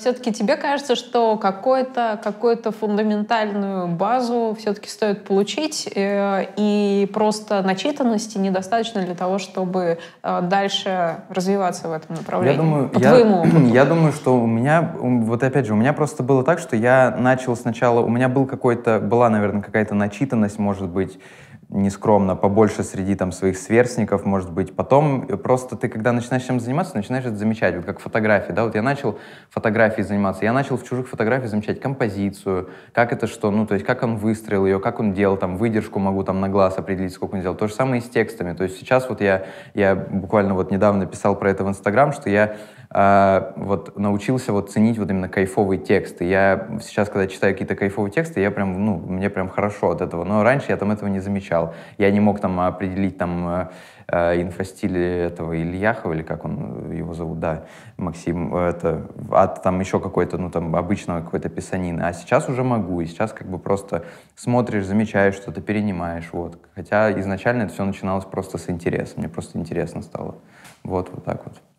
Все-таки тебе кажется, что какую-то фундаментальную базу все-таки стоит получить, и просто начитанности недостаточно для того, чтобы дальше развиваться в этом направлении? Я думаю, что у меня, вот опять же, у меня просто было так, что я начал сначала, у меня был была, наверное, какая-то начитанность, может быть, нескромно, побольше среди там своих сверстников, может быть. Потом просто ты, когда начинаешь чем заниматься, начинаешь это замечать, вот как фотографии, да, вот я начал фотографией заниматься, я начал в чужих фотографиях замечать композицию, как это что, ну, то есть как он выстроил ее, как он делал, там, выдержку могу там на глаз определить, сколько он делал. То же самое и с текстами, то есть сейчас вот я буквально вот недавно писал про это в Инстаграм, что я вот научился вот ценить вот именно кайфовые тексты. Я сейчас, когда читаю какие-то кайфовые тексты, я прям, ну, мне прям хорошо от этого, но раньше я там этого не замечал. Я не мог там определить там инфостиль этого Ильяхова, или как он его зовут, да, Максим, это, от там еще какой-то, ну, там, обычного какой-то писанины. А сейчас уже могу, и сейчас как бы просто смотришь, замечаешь, что-то перенимаешь, вот. Хотя изначально это все начиналось просто с интереса, мне просто интересно стало. Вот так вот.